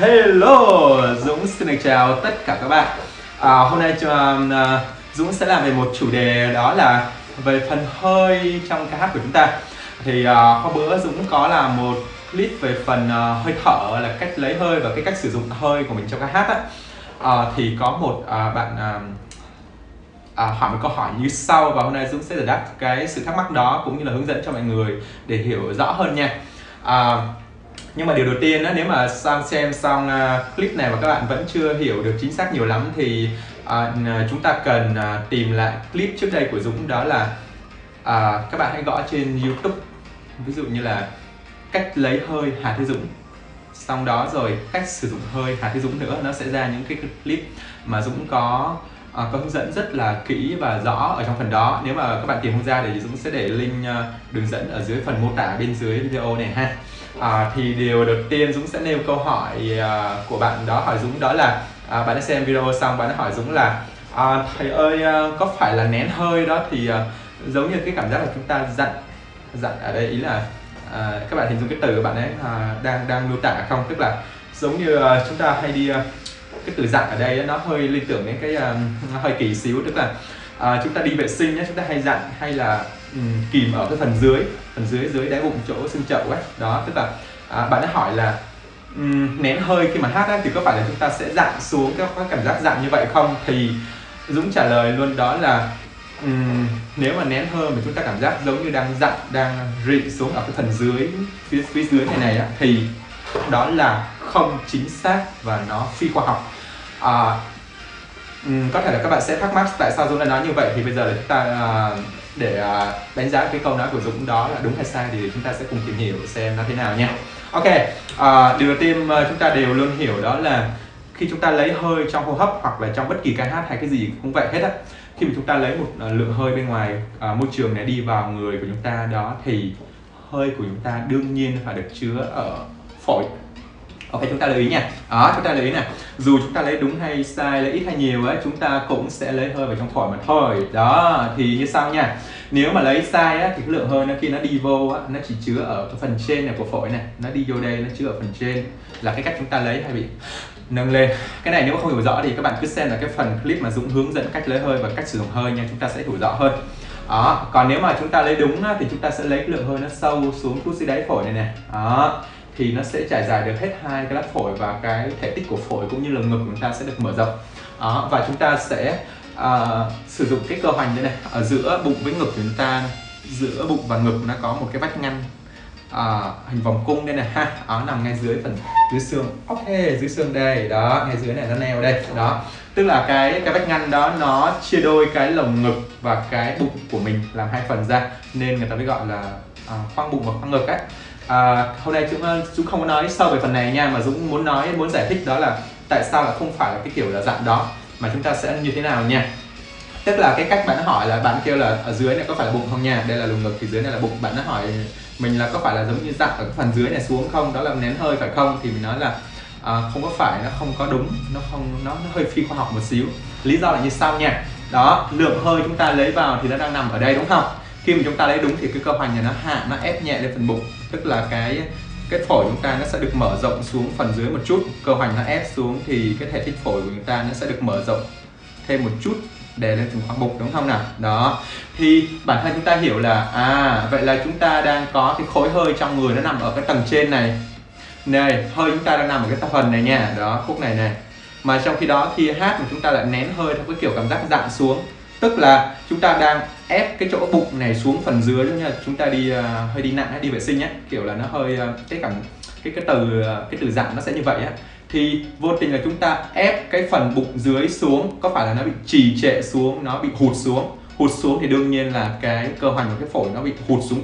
Hello, Dũng xin được chào tất cả các bạn. Hôm nay Dũng sẽ làm về một chủ đề, đó là về phần hơi trong ca hát của chúng ta. Thì hôm bữa Dũng có làm một clip về phần hơi thở, là cách lấy hơi và cái cách sử dụng hơi của mình trong ca hát á. Thì có một bạn hỏi một câu hỏi như sau, và hôm nay Dũng sẽ giải đáp cái sự thắc mắc đó cũng như là hướng dẫn cho mọi người để hiểu rõ hơn nha. Nhưng mà điều đầu tiên đó, nếu mà sang xem xong clip này mà các bạn vẫn chưa hiểu được chính xác nhiều lắm thì chúng ta cần tìm lại clip trước đây của Dũng, đó là các bạn hãy gõ trên YouTube, ví dụ như là cách lấy hơi Hà Thế Dũng, xong đó rồi cách sử dụng hơi Hà Thế Dũng nữa, nó sẽ ra những cái clip mà Dũng có hướng dẫn rất là kỹ và rõ ở trong phần đó. Nếu mà các bạn tìm không ra thì Dũng sẽ để link đường dẫn ở dưới phần mô tả bên dưới video này ha. Thì điều đầu tiên Dũng sẽ nêu câu hỏi của bạn đó hỏi Dũng, đó là bạn đã xem video xong, bạn đã hỏi Dũng là thầy ơi, có phải là nén hơi đó thì giống như cái cảm giác là chúng ta dặn ở đây, ý là các bạn hình dung cái từ bạn ấy đang miêu tả không, tức là giống như chúng ta hay đi cái từ dặn ở đây nó hơi liên tưởng đến cái nó hơi kỳ xíu, tức là chúng ta đi vệ sinh nhé, chúng ta hay dặn hay là kìm ở cái phần dưới đáy bụng, chỗ xương chậu ấy đó, tức là bạn đã hỏi là nén hơi khi mà hát ấy, thì có phải là chúng ta sẽ dặn xuống cái cảm giác dặn như vậy không, thì Dũng trả lời luôn đó là nếu mà nén hơi mà chúng ta cảm giác giống như đang dặn, đang rị xuống ở cái phần dưới phía dưới này ấy, thì đó là không chính xác và nó phi khoa học. Có thể là các bạn sẽ thắc mắc tại sao Dũng lại nói như vậy, thì bây giờ là chúng ta để đánh giá cái câu nói của Dũng đó là đúng hay sai thì chúng ta sẽ cùng tìm hiểu xem nó thế nào nha. Ok, điều đầu tiên chúng ta đều luôn hiểu đó là khi chúng ta lấy hơi trong hô hấp hoặc là trong bất kỳ ca hát hay cái gì cũng vậy hết á, khi mà chúng ta lấy một lượng hơi bên ngoài môi trường này đi vào người của chúng ta đó, thì hơi của chúng ta đương nhiên phải được chứa ở phổi. Ok, chúng ta lưu ý nha. Đó, chúng ta lưu ý nè. Dù chúng ta lấy đúng hay sai, lấy ít hay nhiều ấy, chúng ta cũng sẽ lấy hơi vào trong phổi mà thôi. Đó, thì như sau nha. Nếu mà lấy sai á, thì cái lượng hơi nó khi nó đi vô á, nó chỉ chứa ở cái phần trên này của phổi này, nó đi vô đây, nó chứa ở phần trên, là cái cách chúng ta lấy hay bị nâng lên. Cái này nếu mà không hiểu rõ thì các bạn cứ xem là cái phần clip mà Dũng hướng dẫn cách lấy hơi và cách sử dụng hơi nha, chúng ta sẽ hiểu rõ hơn. Đó, còn nếu mà chúng ta lấy đúng á, thì chúng ta sẽ lấy cái lượng hơi nó sâu xuống phía dưới đáy phổi này nè. Đó, thì nó sẽ trải dài được hết hai cái lát phổi, và cái thể tích của phổi cũng như lồng ngực của chúng ta sẽ được mở rộng. Đó, và chúng ta sẽ sử dụng cái cơ hoành đây này, ở giữa bụng với ngực của chúng ta, giữa bụng và ngực nó có một cái vách ngăn hình vòng cung đây này ha, nó nằm ngay dưới phần dưới xương. Ok, dưới xương đây, đó, ngay dưới này nó neo đây, đó. Tức là cái vách ngăn đó nó chia đôi cái lồng ngực và cái bụng của mình làm hai phần ra, nên người ta mới gọi là khoang bụng và khoang ngực ấy. Hôm nay Dũng không có nói sâu về phần này nha, mà Dũng muốn giải thích đó là tại sao là không phải là cái kiểu là dặn đó, mà chúng ta sẽ như thế nào nha. Tức là cái cách bạn hỏi là bạn kêu là ở dưới này có phải là bụng không nha, đây là lồng ngực thì dưới này là bụng, bạn đã hỏi mình là có phải là giống như dặn ở cái phần dưới này xuống không, đó là nén hơi phải không, thì mình nói là không có phải, nó không có đúng, nó hơi phi khoa học một xíu. Lý do là như sau nha. Đó, lượng hơi chúng ta lấy vào thì nó đang nằm ở đây đúng không? Khi mà chúng ta lấy đúng thì cái cơ hoành này nó hạ, nó ép nhẹ lên phần bụng, tức là cái phổi chúng ta nó sẽ được mở rộng xuống phần dưới một chút, cơ hoành nó ép xuống thì cái thể tích phổi của chúng ta nó sẽ được mở rộng thêm một chút, đè lên phần khoang bụng đúng không nào? Đó, thì bản thân chúng ta hiểu là vậy là chúng ta đang có cái khối hơi trong người nó nằm ở cái tầng trên này này, hơi chúng ta đang nằm ở cái phần này nha, đó, khúc này này, mà trong khi đó khi hát mà chúng ta lại nén hơi theo cái kiểu cảm giác dặn xuống, tức là chúng ta đang ép cái chỗ bụng này xuống phần dưới, giống như là chúng ta đi hơi đi nặng hay đi vệ sinh ấy, kiểu là nó hơi cái từ dặn nó sẽ như vậy á, thì vô tình là chúng ta ép cái phần bụng dưới xuống, có phải là nó bị trì trệ xuống, nó bị hụt xuống thì đương nhiên là cái cơ hoành của cái phổi nó bị hụt xuống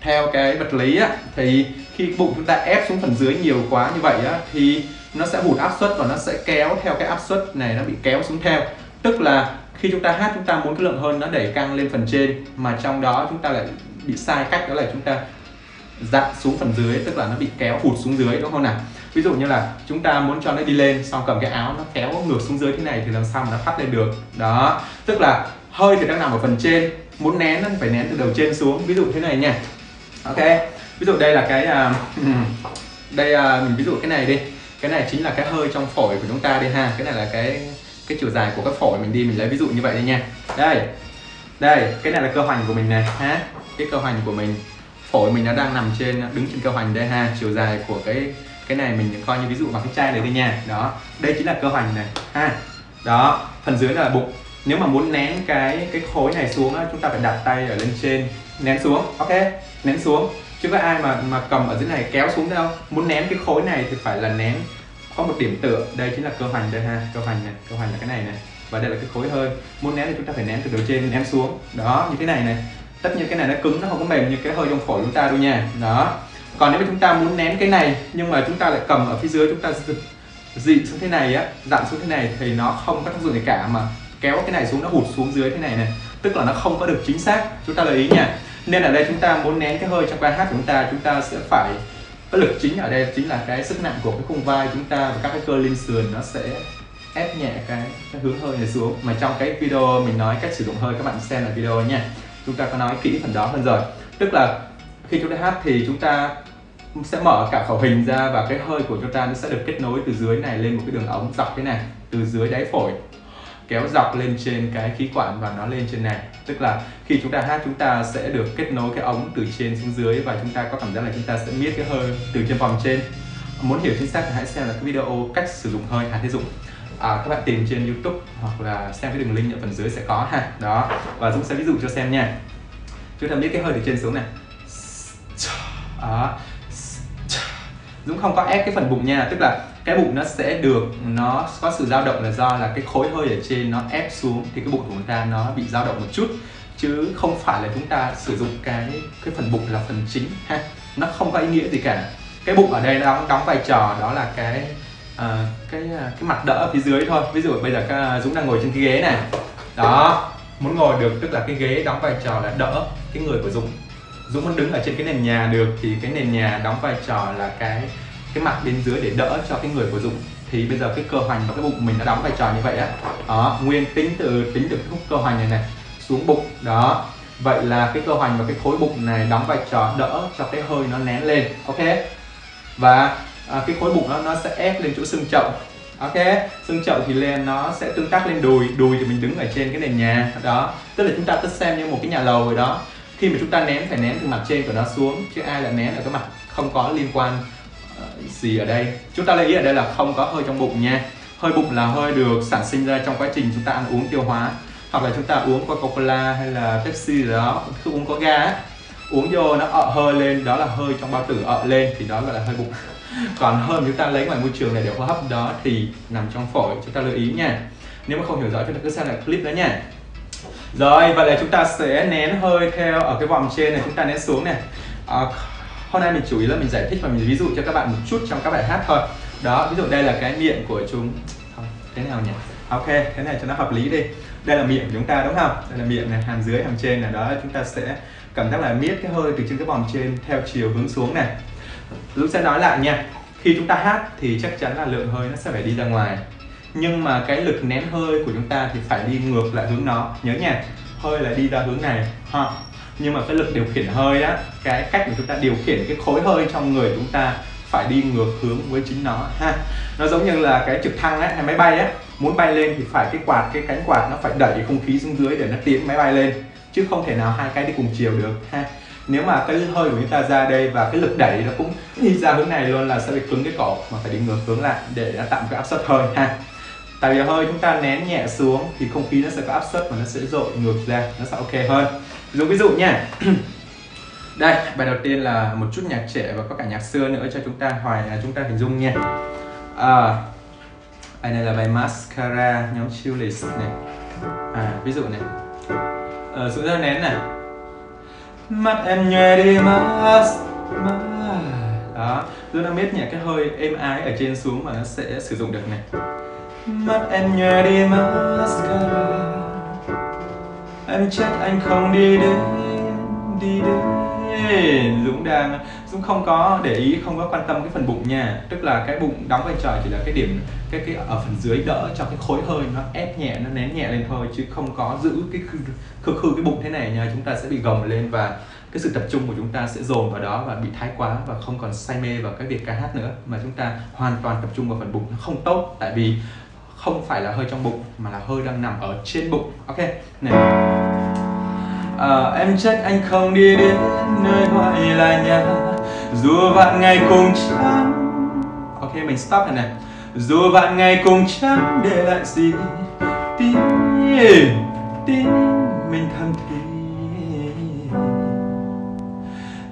theo cái vật lý á, thì khi bụng chúng ta ép xuống phần dưới nhiều quá như vậy á, thì nó sẽ hụt áp suất và nó sẽ kéo theo cái áp suất này, nó bị kéo xuống theo, tức là khi chúng ta hát chúng ta muốn cái lượng hơi nó đẩy căng lên phần trên, mà trong đó chúng ta lại bị sai cách, đó là chúng ta dặn xuống phần dưới, tức là nó bị kéo hụt xuống dưới đúng không nào? Ví dụ như là chúng ta muốn cho nó đi lên, xong cầm cái áo nó kéo ngược xuống dưới thế này thì làm sao mà nó phát lên được? Đó, tức là hơi thì đang nằm ở phần trên, muốn nén nó phải nén từ đầu trên xuống, ví dụ thế này nha. Ok, ví dụ đây là cái mình ví dụ cái này đi, Cái này chính là cái hơi trong phổi của chúng ta đây ha. Cái này là cái chiều dài của các phổi mình đi, mình lấy ví dụ như vậy đây nha. Đây, đây, cái này là cơ hoành của mình này ha. Cái cơ hoành của mình, phổi mình nó đang nằm trên, đứng trên cơ hoành đây ha. Chiều dài của cái này mình coi như ví dụ bằng cái chai này đây nha. Đó, đây chính là cơ hoành này ha. Đó, phần dưới là bụng. Nếu mà muốn nén cái khối này xuống á, chúng ta phải đặt tay ở lên trên, nén xuống, ok, nén xuống. Chứ có ai mà cầm ở dưới này kéo xuống đâu. Muốn nén cái khối này thì phải là nén có một điểm tựa, đây chính là cơ hoành đây ha, cơ hoành này, cơ hoành là cái này này. Và đây là cái khối hơi. Muốn nén thì chúng ta phải nén từ đầu trên nén xuống. Đó, như thế này này. Tất nhiên cái này nó cứng, nó không có mềm như cái hơi trong phổi chúng ta đâu nha. Đó. Còn nếu mà chúng ta muốn nén cái này nhưng mà chúng ta lại cầm ở phía dưới, chúng ta dị xuống thế này á, dặn xuống thế này thì nó không có tác dụng gì cả, mà kéo cái này xuống nó hụt xuống dưới thế này này, tức là nó không có được chính xác. Chúng ta lưu ý nha. Nên ở đây chúng ta muốn nén cái hơi trong vai hát của chúng ta sẽ phải, cái lực chính ở đây chính là cái sức nặng của cái khung vai chúng ta và các cái cơ lên sườn, nó sẽ ép nhẹ cái hướng hơi này xuống. Mà trong cái video mình nói cách sử dụng hơi, các bạn xem là video nha, chúng ta có nói kỹ phần đó hơn rồi. Tức là khi chúng ta hát thì chúng ta sẽ mở cả khẩu hình ra và cái hơi của chúng ta nó sẽ được kết nối từ dưới này lên một cái đường ống dọc thế này, từ dưới đáy phổi kéo dọc lên trên cái khí quản và nó lên trên này. Tức là khi chúng ta hát, chúng ta sẽ được kết nối cái ống từ trên xuống dưới và chúng ta có cảm giác là chúng ta sẽ miết cái hơi từ trên vòng trên. Muốn hiểu chính xác thì hãy xem là cái video cách sử dụng hơi Hà Thế Dũng. Các bạn tìm trên YouTube hoặc là xem cái đường link ở phần dưới sẽ có ha. Đó, và Dũng sẽ ví dụ cho xem nha. Chúng ta miết cái hơi từ trên xuống này. Đó. Dũng không có ép cái phần bụng nha, tức là cái bụng nó sẽ được, nó có sự dao động là do là cái khối hơi ở trên nó ép xuống thì cái bụng của chúng ta nó bị dao động một chút, chứ không phải là chúng ta sử dụng cái phần bụng là phần chính ha. Nó không có ý nghĩa gì cả. Cái bụng ở đây nó đóng vai trò đó là cái mặt đỡ phía dưới thôi. Ví dụ bây giờ Dũng đang ngồi trên cái ghế này. Đó, muốn ngồi được tức là cái ghế đóng vai trò là đỡ cái người của Dũng. Dũng muốn đứng ở trên cái nền nhà được thì cái nền nhà đóng vai trò là cái mặt bên dưới để đỡ cho cái người của Dũng. Thì bây giờ cái cơ hoành và cái bụng mình nó đóng vai trò như vậy á. Đó, nguyên tính từ cái cơ hoành này này xuống bụng. Đó, vậy là cái cơ hoành và cái khối bụng này đóng vai trò đỡ cho cái hơi nó nén lên, ok. Và cái khối bụng nó sẽ ép lên chỗ xương chậu, ok. Xương chậu thì lên nó sẽ tương tác lên đùi, đùi thì mình đứng ở trên cái nền nhà. Đó, tức là chúng ta xem như một cái nhà lầu rồi đó. Khi mà chúng ta nén phải nén từ mặt trên của nó xuống, chứ ai lại nén ở cái mặt không có liên quan gì ở đây. Chúng ta lưu ý ở đây là không có hơi trong bụng nha. Hơi bụng là hơi được sản sinh ra trong quá trình chúng ta ăn uống tiêu hóa, hoặc là chúng ta uống Coca-Cola hay là Pepsi gì đó, cứ uống có ga ấy. Uống vô nó ợ hơi lên, đó là hơi trong bao tử ợ lên thì đó gọi là hơi bụng. Còn hơi mà chúng ta lấy ngoài môi trường này để hô hấp đó thì nằm trong phổi, chúng ta lưu ý nha. Nếu mà không hiểu rõ chúng ta cứ xem lại clip đó nha. Rồi, vậy là chúng ta sẽ nén hơi theo ở cái vòng trên này, chúng ta nén xuống này. Hôm nay mình chủ ý là mình giải thích và mình ví dụ cho các bạn một chút trong các bài hát thôi. Đó, ví dụ đây là cái miệng của chúng. Thôi, thế nào nhỉ? Ok, thế này cho nó hợp lý đi. Đây là miệng của chúng ta đúng không? Đây là miệng này, hàm dưới, hàm trên này. Đó, chúng ta sẽ cảm giác là miết cái hơi từ trên cái vòng trên theo chiều hướng xuống này. Dũng sẽ nói lại nha. Khi chúng ta hát thì chắc chắn là lượng hơi nó sẽ phải đi ra ngoài, nhưng mà cái lực nén hơi của chúng ta thì phải đi ngược lại hướng nó. Nhớ nha, hơi là đi ra hướng này ha. Nhưng mà cái lực điều khiển hơi á, cái cách mà chúng ta điều khiển cái khối hơi trong người chúng ta phải đi ngược hướng với chính nó ha. Nó giống như là cái trực thăng ấy, hay máy bay á, muốn bay lên thì phải cái quạt, cái cánh quạt nó phải đẩy không khí xuống dưới để nó tiến máy bay lên, chứ không thể nào hai cái đi cùng chiều được ha. Nếu mà cái hơi của chúng ta ra đây và cái lực đẩy nó cũng đi ra hướng này luôn là sẽ bị cứng cái cổ, mà phải đi ngược hướng lại để nó tạo cái áp suất hơi ha. Tại vì hơi chúng ta nén nhẹ xuống thì không khí nó sẽ có áp suất và nó sẽ dội ngược ra, nó sẽ ok hơn. Ví dụ nha. Đây, bài đầu tiên là một chút nhạc trẻ và có cả nhạc xưa nữa cho chúng ta hình dung nha. Bài này là bài Mascara nhóm Chilis này. Ví dụ này. Xuống ra nén này. Mắt em nhòe đi mas. Đó, rồi nó biết nhẹ cái hơi êm ái ở trên xuống mà nó sẽ sử dụng được này. Mắt em nhòe đi mascara, em trách anh không đi đến. Dũng không có để ý, không có quan tâm cái phần bụng nha. Tức là cái bụng đóng vai trò chỉ là cái điểm, cái ở phần dưới đỡ cho cái khối hơi nó ép nhẹ, nó nén nhẹ lên thôi, chứ không có giữ cái khư cái bụng thế này nha. Chúng ta sẽ bị gồng lên và cái sự tập trung của chúng ta sẽ dồn vào đó và bị thái quá và không còn say mê vào cái việc ca hát nữa, mà chúng ta hoàn toàn tập trung vào phần bụng nó không tốt, tại vì không phải là hơi trong bụng mà là hơi đang nằm ở trên bụng. Ok này. Em trách anh không đi đến nơi gọi là nhà, dù vạn ngày cùng trắng. Ok mình stop này này. Dù vạn ngày cùng trắng để lại gì tin tin mình thầm thì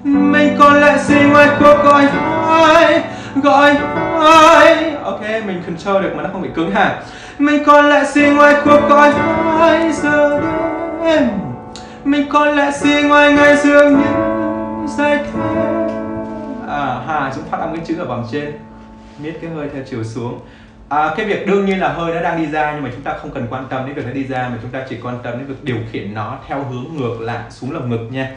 mình còn lại gì ngoài cuộc gọi hỏi, gọi hỏi. Ok mình control được mà nó không bị cứng hả. Mình còn lại gì ngoài cuộc gọi hỏi giờ đêm, mình còn lại gì ngoài ngày dường như dài thêm. Hà chúng phát âm cái chữ ở vòng trên, miết cái hơi theo chiều xuống. Cái việc đương nhiên là hơi nó đang đi ra, nhưng mà chúng ta không cần quan tâm đến việc nó đi ra, mà chúng ta chỉ quan tâm đến việc điều khiển nó theo hướng ngược lại xuống lồng ngực nha.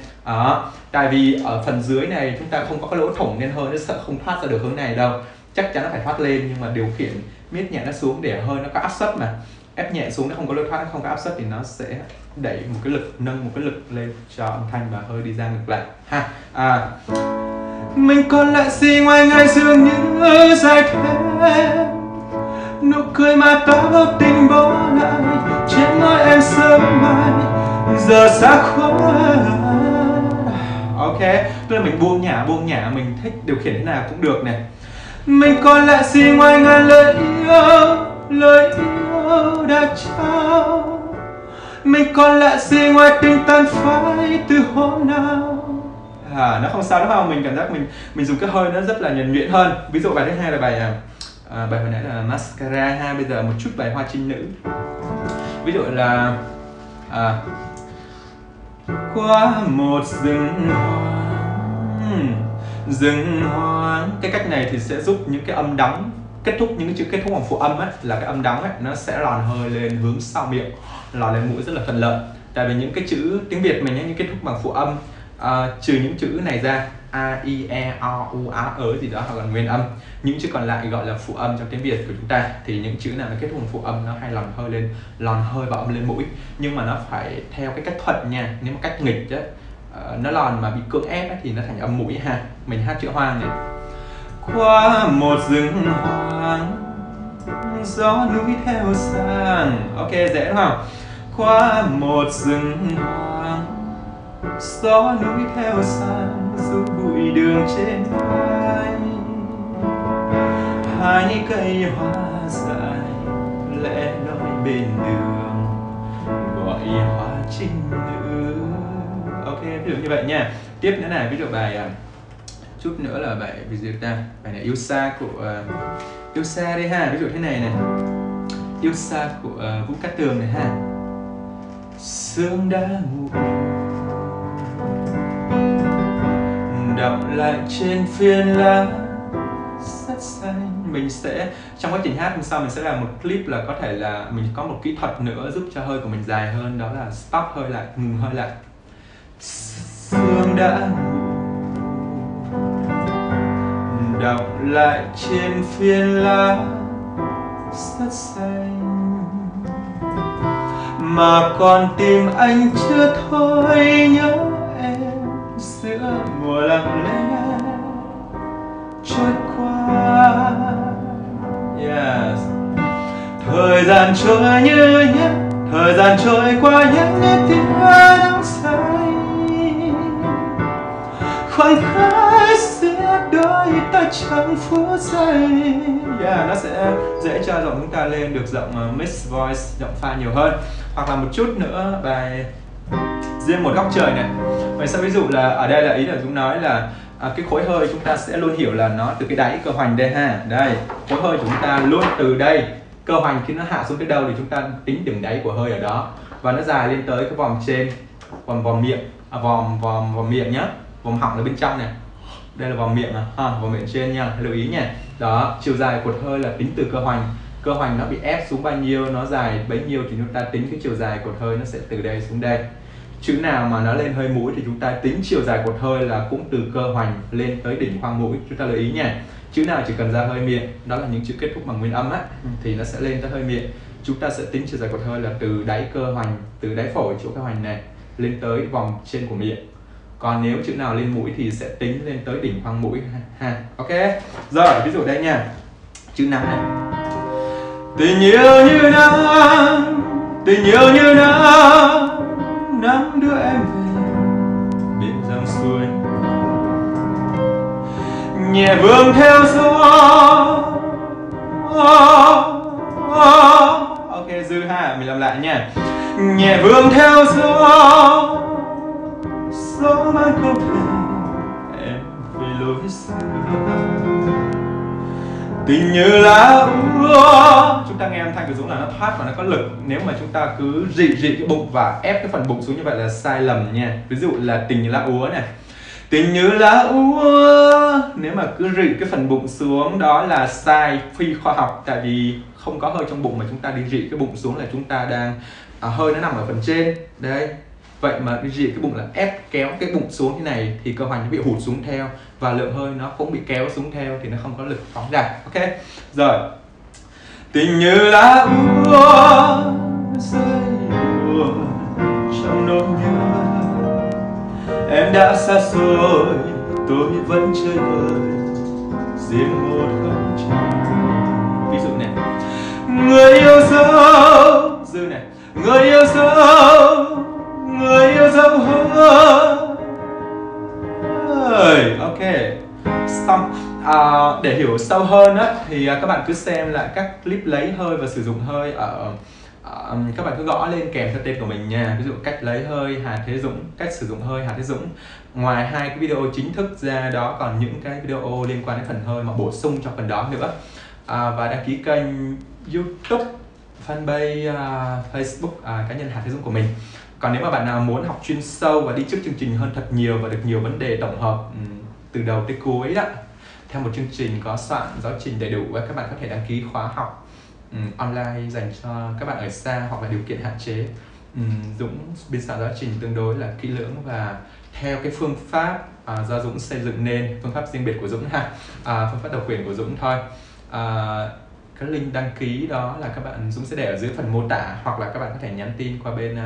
Tại vì ở phần dưới này chúng ta không có cái lỗ thủng nên hơi nó sợ không thoát ra được hướng này đâu. Chắc chắn nó phải thoát lên, nhưng mà điều khiển miết nhẹ nó xuống để hơi nó có áp suất, mà ép nhẹ xuống nó không có lối thoát, nó không có áp suất thì nó sẽ đẩy một cái lực, nâng một cái lực lên cho âm thanh và hơi đi ra ngược lại ha. Mình còn lại gì ngoài ngày dường như dài thêm nụ cười mà ta vô tình bỏ lại trên môi em sớm mai giờ xa khói. Ok, tức là mình buông nhả, mình thích điều khiển thế nào cũng được này. Mình còn lại gì ngoài ngày lời yêu đã trao. Mình còn lại gì ngoài tình tan phai từ hôm nào. Nó không sao đúng không? Mình cảm giác mình dùng cái hơi nó rất là nhuần nhuyễn hơn. Ví dụ bài thứ hai là bài hồi nãy là Mascara ha, bây giờ một chút bài Hoa Trinh Nữ. Ví dụ là qua một rừng hoang. Cái cách này thì sẽ giúp những cái âm đóng kết thúc, những cái chữ kết thúc bằng phụ âm ấy, là cái âm đóng ấy, nó sẽ lòn hơi lên hướng sau miệng, lòn lên mũi rất là thuận lợi. Tại vì những cái chữ tiếng Việt mình ấy, những kết thúc bằng phụ âm, trừ những chữ này ra a i e o u á ớ gì đó, hoặc là nguyên âm, những chữ còn lại gọi là phụ âm trong tiếng Việt của chúng ta, thì những chữ nào nó kết thúc bằng phụ âm nó hay lòn hơi và âm lên mũi, nhưng mà nó phải theo cái cách thuận nha. Nếu mà cách nghịch chứ nó lòn mà bị cưỡng ép ấy, thì nó thành âm mũi ha. Mình hát chữ hoang này. Qua một rừng hoang gió núi theo sang. Ok dễ đúng không? Qua một rừng hoang gió núi theo sang dù bụi đường trên vai hai cây hoa dài lẽ loi bên đường gọi hoa trinh nữ. Ok ví dụ như vậy nha. Tiếp nữa này, ví dụ bài chút nữa là bài ví dụ ta bài này yêu xa của yêu xa đây ha. Ví dụ thế này này, yêu xa của Vũ Cát Tường này ha. Sương đã ngủ đọng lại trên phiên lá rất xanh. Mình sẽ trong quá trình hát hôm sau mình sẽ làm một clip là có thể là mình có một kỹ thuật nữa giúp cho hơi của mình dài hơn, đó là stop hơi lại, ngừng hơi lại. Sương đã đọng lại trên phiên lá rất xanh mà còn tìm anh chưa thôi nhớ em giữa mùa lặng lẽ trôi qua. Yes. Thời gian trôi như nhé, thời gian trôi qua những nét tiếng nắng say khoảnh khắc sẽ đôi ta trong phút giây. Nó sẽ dễ cho giọng chúng ta lên được giọng mix voice, giọng pha nhiều hơn. Hoặc là một chút nữa bài riêng một góc trời này. Mình sẽ ví dụ là ở đây là ý là Dũng nói là cái khối hơi chúng ta sẽ luôn hiểu là nó từ cái đáy cơ hoành đây ha. Đây, khối hơi của chúng ta luôn từ đây. Cơ hoành khi nó hạ xuống tới đâu thì chúng ta tính điểm đáy của hơi ở đó. Và nó dài lên tới cái vòng trên, vòng miệng, vòng miệng nhá. Vòng họng là bên trong này. Đây là vòng miệng vòng miệng trên nha, lưu ý nha. Đó, chiều dài của hơi là tính từ cơ hoành. Cơ hoành nó bị ép xuống bao nhiêu, nó dài bấy nhiêu thì chúng ta tính cái chiều dài của hơi nó sẽ từ đây xuống đây. Chữ nào mà nó lên hơi mũi thì chúng ta tính chiều dài của hơi là cũng từ cơ hoành lên tới đỉnh khoang mũi. Chúng ta lưu ý nha. Chữ nào chỉ cần ra hơi miệng, đó là những chữ kết thúc bằng nguyên âm á, thì nó sẽ lên tới hơi miệng. Chúng ta sẽ tính chiều dài của hơi là từ đáy cơ hoành, từ đáy phổi chỗ cơ hoành này lên tới vòng trên của miệng. Còn nếu chữ nào lên mũi thì sẽ tính lên tới đỉnh khoang mũi ha. Ok. Rồi, ví dụ đây nha. Chữ nắng này. Tình yêu như nắng, tình yêu như nắng, nắng đưa em về bên dòng suối. Nhẹ vương theo gió. Ok, dư ha, mình làm lại nha. Nhẹ vương theo gió, gió mang câu thề em về lối xa. Tình như lá úa. Chúng ta nghe âm thanh của Dũng là nó thoát và nó có lực. Nếu mà chúng ta cứ rị cái bụng và ép cái phần bụng xuống như vậy là sai lầm nha. Ví dụ là tình như lá úa này. Tình như lá úa. Nếu mà cứ rị cái phần bụng xuống đó là sai, phi khoa học. Tại vì không có hơi trong bụng mà chúng ta đi rị cái bụng xuống là chúng ta đang hơi nó nằm ở phần trên. Đấy. Vậy mà đi rị cái bụng là ép kéo cái bụng xuống thế này thì cơ hoành nó bị hụt xuống theo và lượng hơi nó cũng bị kéo xuống theo thì nó không có lực phóng ra. Ok. Rồi. Tình như lá úa rơi buồn trong nỗi nhớ. Em đã xa xôi, tôi vẫn chơi vơi riêng một góc trời. Ví dụ này. Người yêu dấu. Dư này. Người yêu dấu. Người yêu dấu hơn. Ok. Xong. Để hiểu sâu hơn á, thì các bạn cứ xem lại các clip lấy hơi và sử dụng hơi ở các bạn cứ gõ lên kèm theo tên của mình nha. Ví dụ cách lấy hơi Hà Thế Dũng, cách sử dụng hơi Hà Thế Dũng. Ngoài hai cái video chính thức ra đó còn những cái video liên quan đến phần hơi mà bổ sung cho phần đó nữa. Và đăng ký kênh YouTube, fanpage, Facebook cá nhân Hà Thế Dũng của mình. Còn nếu mà bạn nào muốn học chuyên sâu và đi trước chương trình hơn thật nhiều và được nhiều vấn đề tổng hợp từ đầu tới cuối đó, theo một chương trình có soạn giáo trình đầy đủ, các bạn có thể đăng ký khóa học online dành cho các bạn ở xa hoặc là điều kiện hạn chế. Dũng biên soạn giáo trình tương đối là kỹ lưỡng và theo cái phương pháp do Dũng xây dựng nên, phương pháp riêng biệt của Dũng ha, phương pháp độc quyền của Dũng thôi. Cái link đăng ký đó là các bạn Dũng sẽ để ở dưới phần mô tả hoặc là các bạn có thể nhắn tin qua bên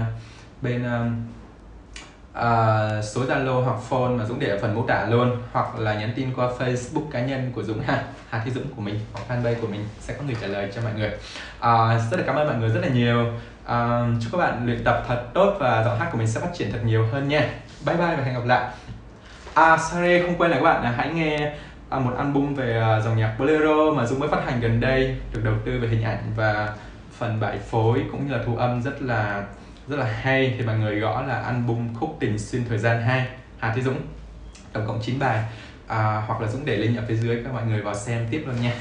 số Zalo hoặc phone mà Dũng để ở phần mô tả luôn, hoặc là nhắn tin qua Facebook cá nhân của Dũng ha, Hà Thế Dũng của mình hoặc fanpage của mình sẽ có người trả lời cho mọi người. Rất là cảm ơn mọi người rất là nhiều. Chúc các bạn luyện tập thật tốt và giọng hát của mình sẽ phát triển thật nhiều hơn nha. Bye bye và hẹn gặp lại. Sorry, không quên là các bạn hãy nghe một album về dòng nhạc bolero mà Dũng mới phát hành gần đây, được đầu tư về hình ảnh và phần bài phối cũng như là thu âm rất là hay, thì mọi người gõ là album Khúc Tình Xuyên Thời Gian 2 Hà Thế Dũng, tổng cộng 9 bài, hoặc là Dũng để link ở phía dưới, các mọi người vào xem tiếp luôn nha.